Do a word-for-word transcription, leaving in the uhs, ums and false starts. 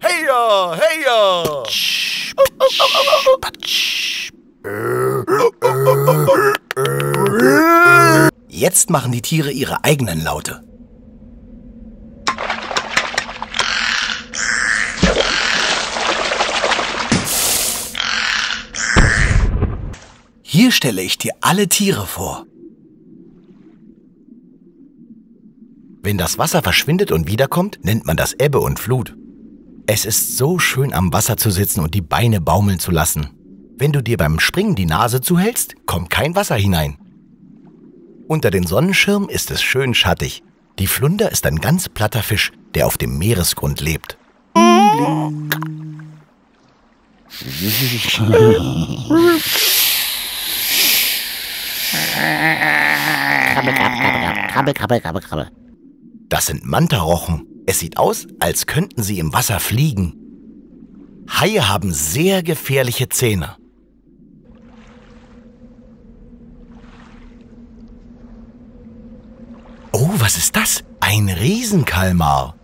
Heya, heya! Jetzt machen die Tiere ihre eigenen Laute. Hier stelle ich dir alle Tiere vor. Wenn das Wasser verschwindet und wiederkommt, nennt man das Ebbe und Flut. Es ist so schön, am Wasser zu sitzen und die Beine baumeln zu lassen. Wenn du dir beim Springen die Nase zuhältst, kommt kein Wasser hinein. Unter dem Sonnenschirm ist es schön schattig. Die Flunder ist ein ganz platter Fisch, der auf dem Meeresgrund lebt. Krabbel, krabbel, krabbel, krabbel, krabbel, krabbel. Das sind Mantarochen. Es sieht aus, als könnten sie im Wasser fliegen. Haie haben sehr gefährliche Zähne. Oh, was ist das? Ein Riesenkalmar.